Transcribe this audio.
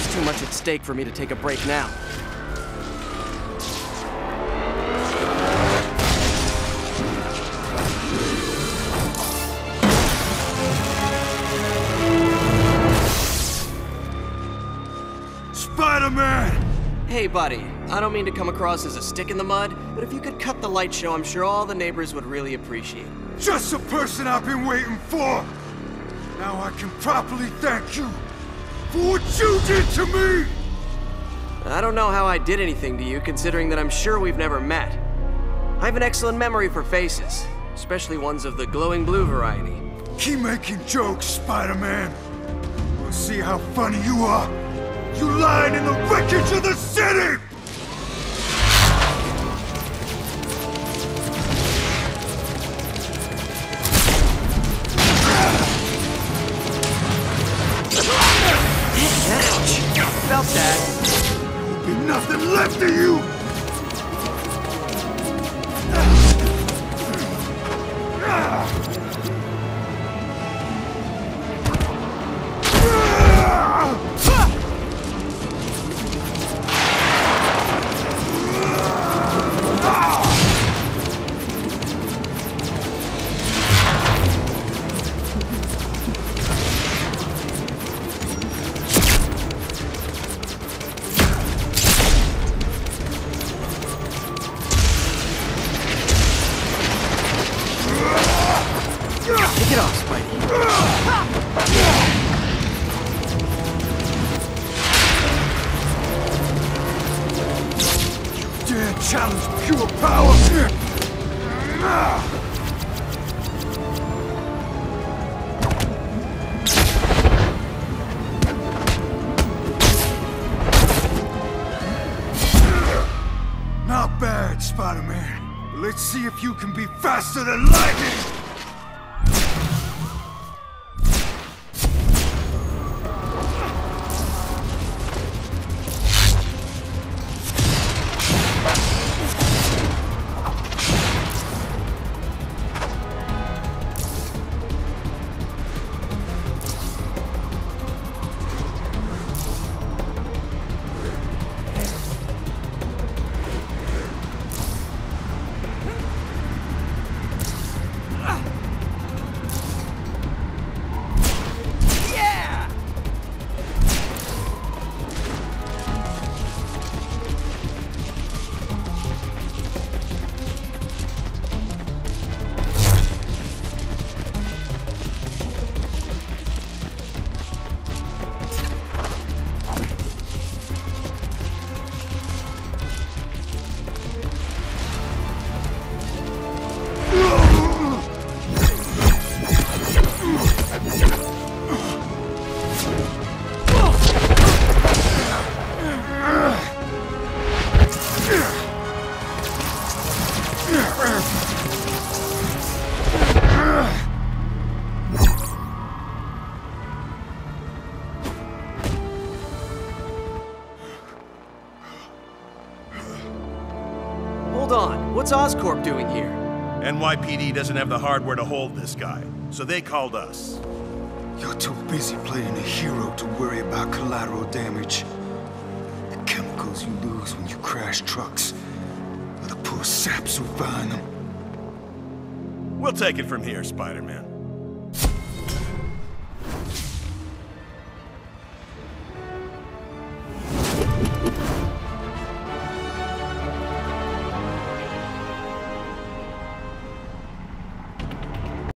It's a mistake for me to take a break now. Spider-Man! Hey, buddy. I don't mean to come across as a stick in the mud, but if you could cut the light show, I'm sure all the neighbors would really appreciate it. Just the person I've been waiting for! Now I can properly thank you for what you did to me! I don't know how I did anything to you, considering that I'm sure we've never met. I have an excellent memory for faces, especially ones of the glowing blue variety. Keep making jokes, Spider-Man. We'll see how funny you are. You lying in the wreckage of the city! Felt that. There'll be nothing left of you! See if you can be faster than lightning! What's Oscorp doing here? NYPD doesn't have the hardware to hold this guy, so they called us. You're too busy playing a hero to worry about collateral damage. The chemicals you lose when you crash trucks, or the poor saps who find them. We'll take it from here, Spider-Man.